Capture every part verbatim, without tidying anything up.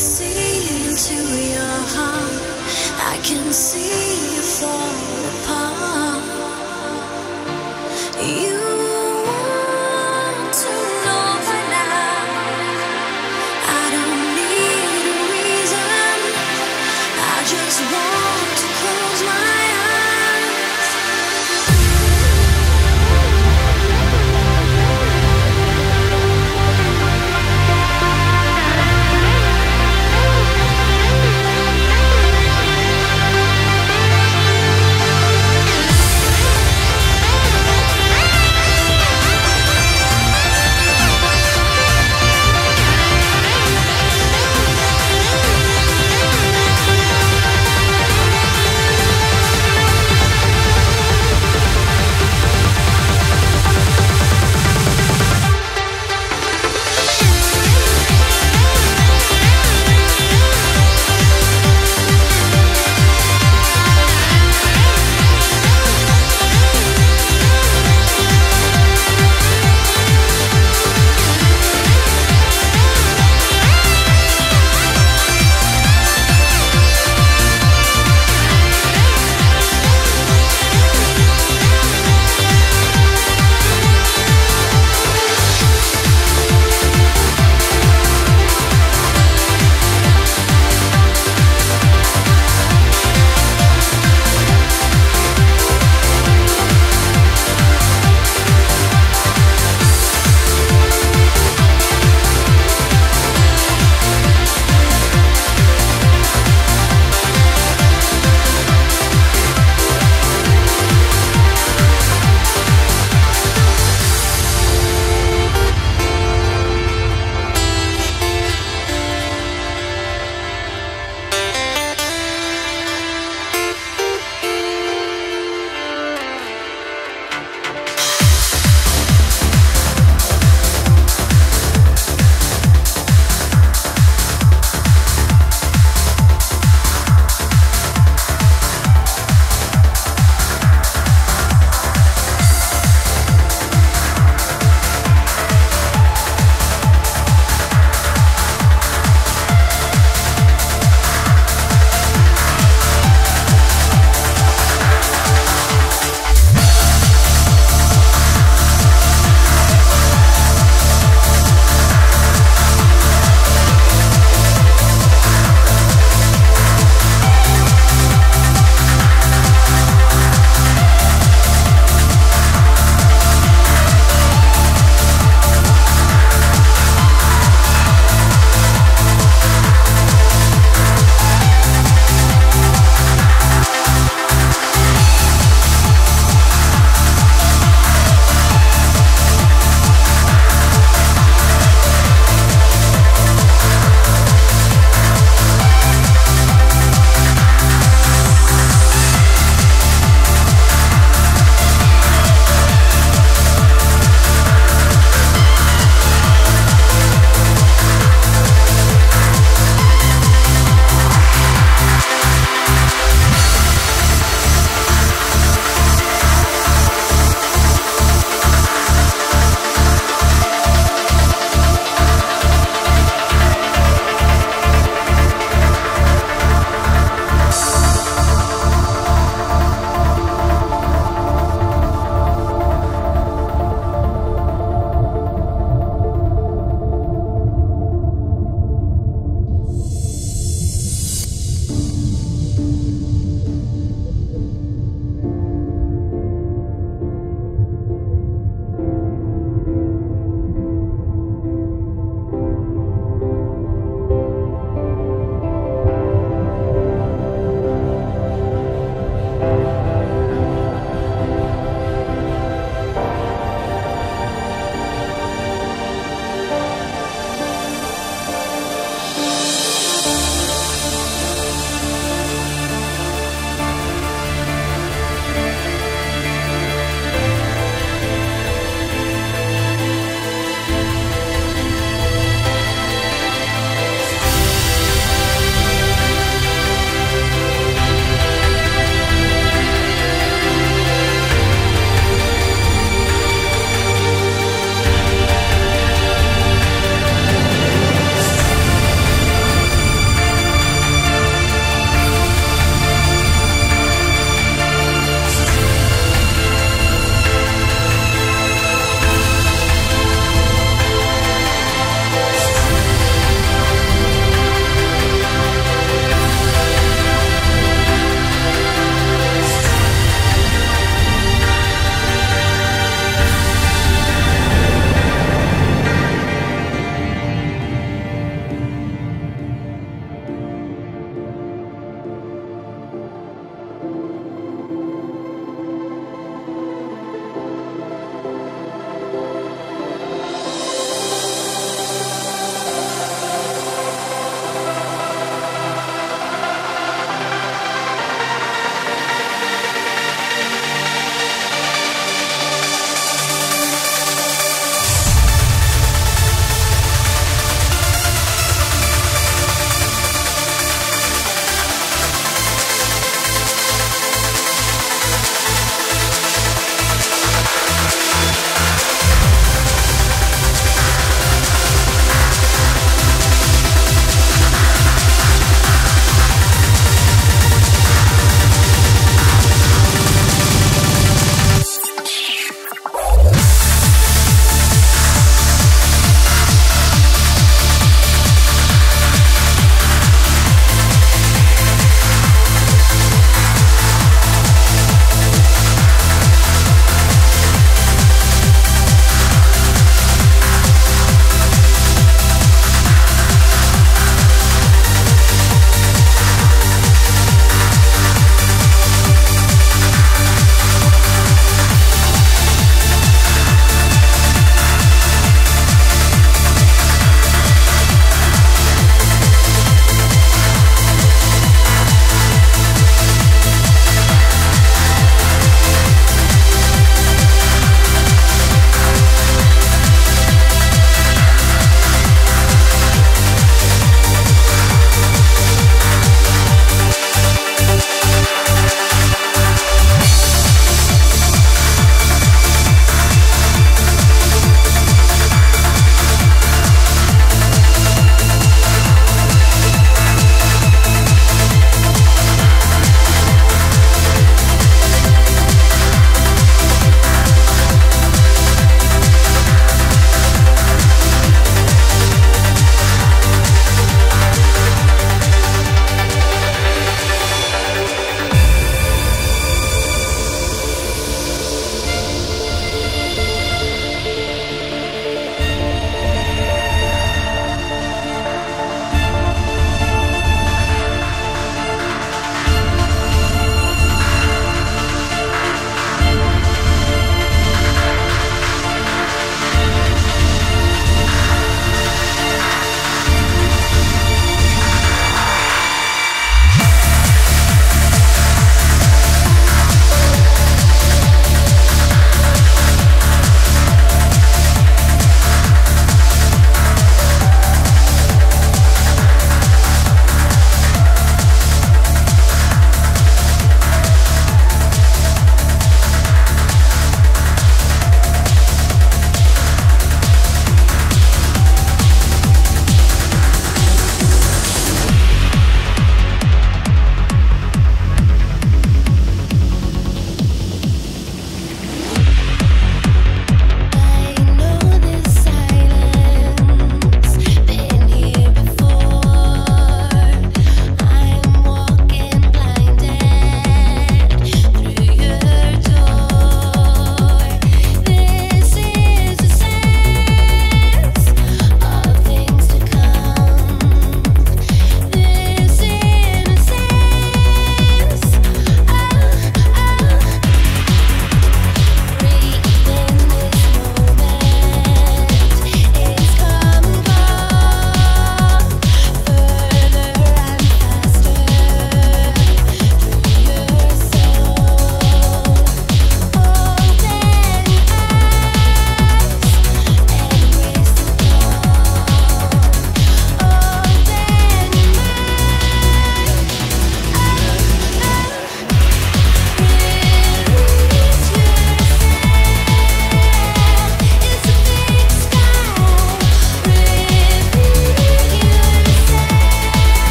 see into your heart. I can see you fall apart. You want to know by now. I don't need a reason. I just want to close my eyes.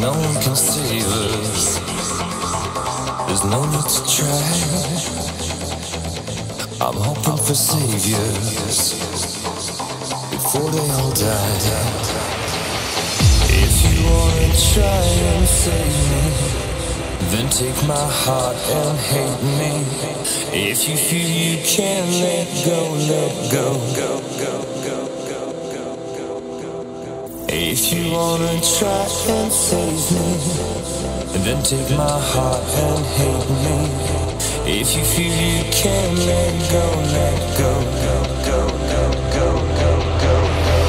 no one can save us. There's no need to try. I'm hoping for saviors before they all die. If you wanna try and save me, then take my heart and hate me. If you feel you can't let go, let go. If you wanna try and save me, then take my heart and hate me. If you feel you can't let go, let go, go, go, go, go, go, go, go, go.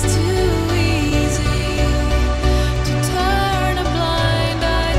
Too easy to turn a blind eye.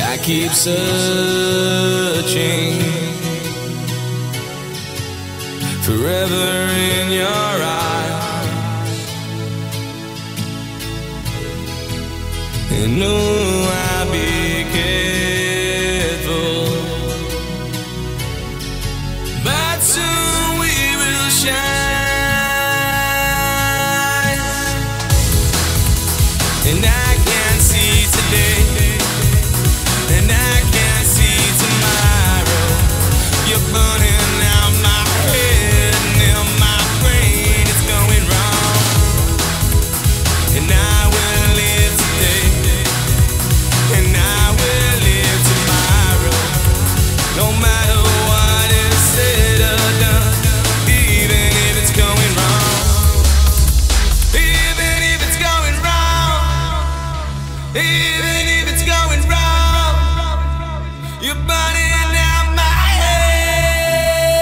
I keep searching forever in your eyes, and no, I'll be careful, but soon we will shine, and I can see today. And I can't see tomorrow. You're burning out my head, and my brain is going wrong. And I will live today, and I will live tomorrow. No matter what is said or done, even if it's going wrong, even if it's going wrong, even if it's going wrong. You're burning out my head.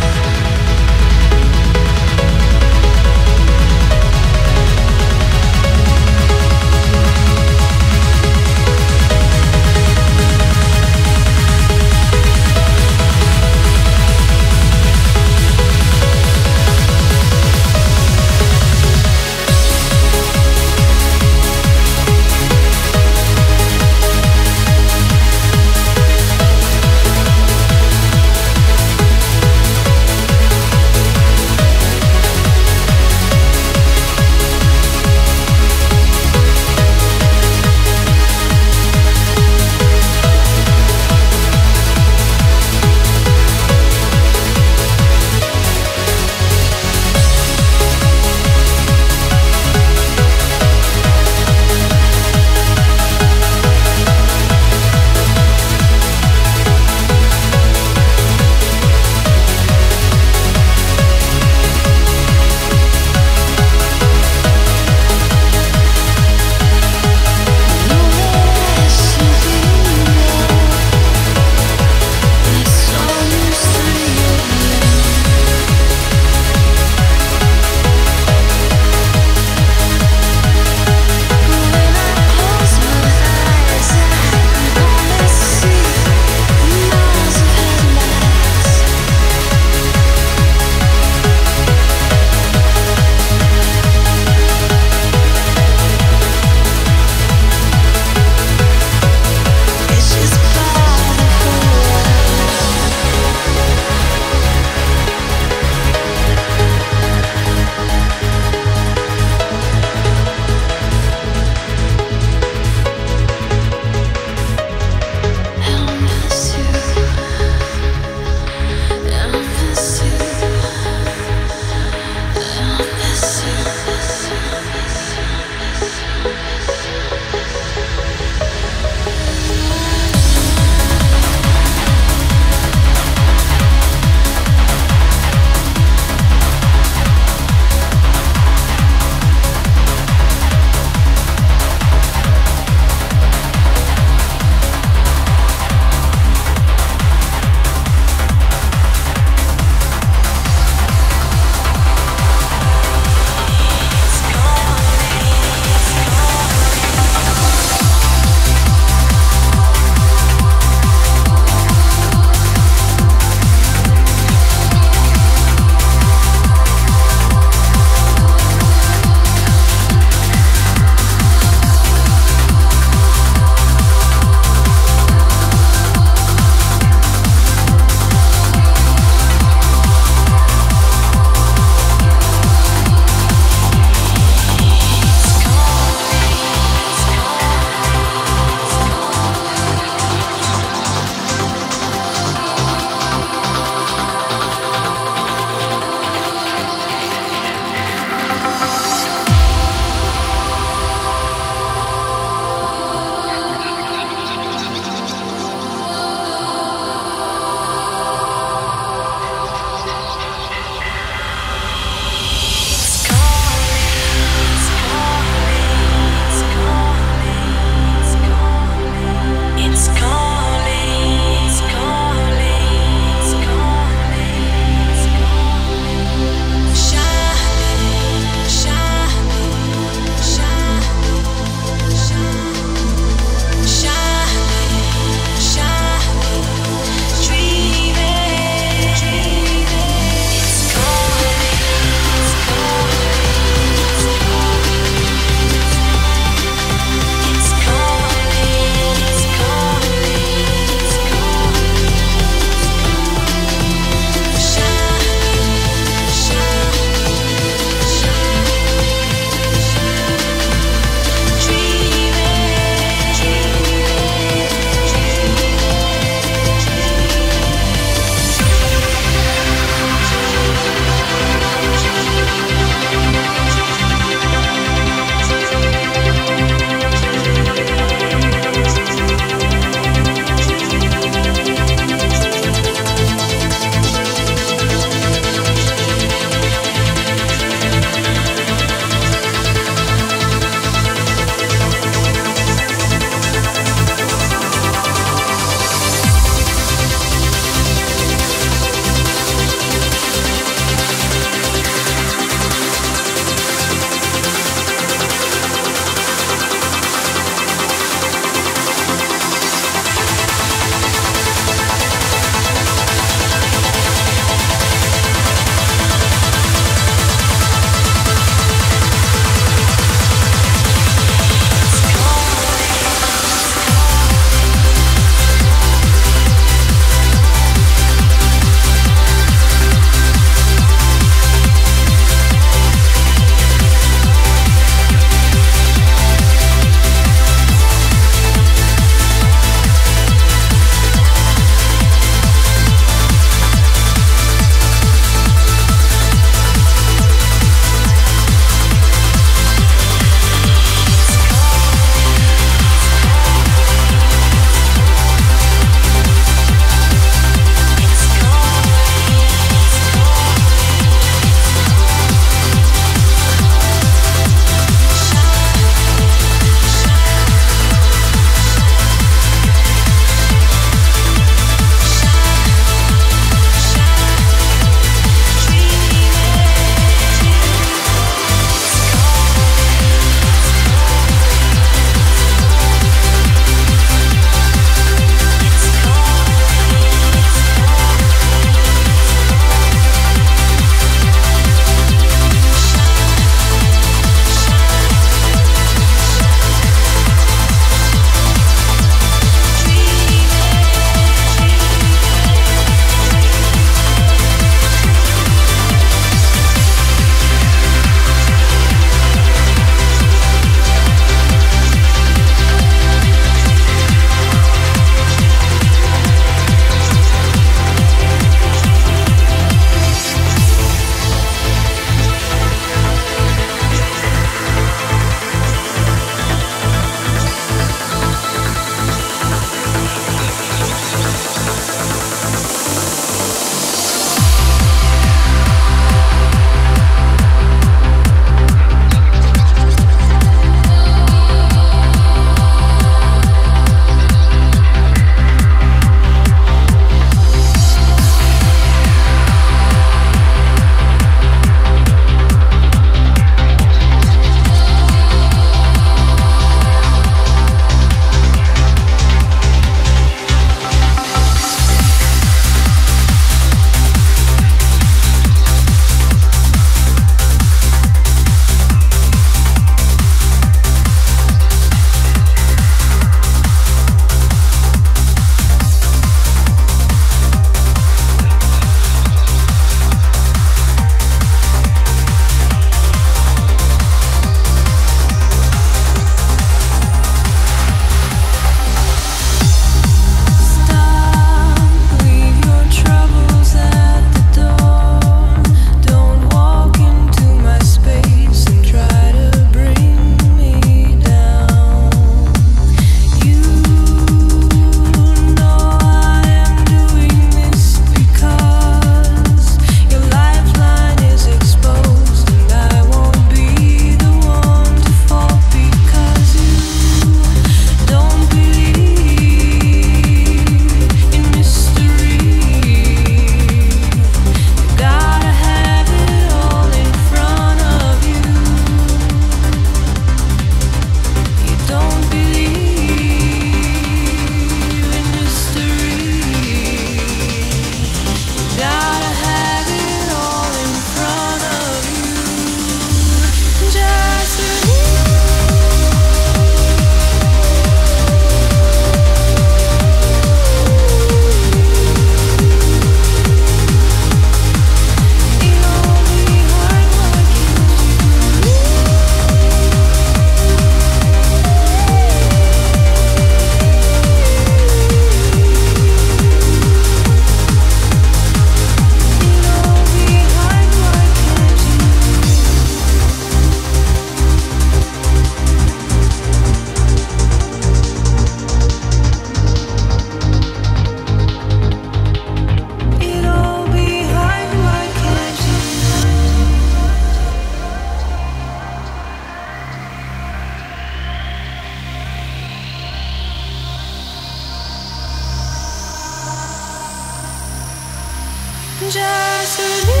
just a little.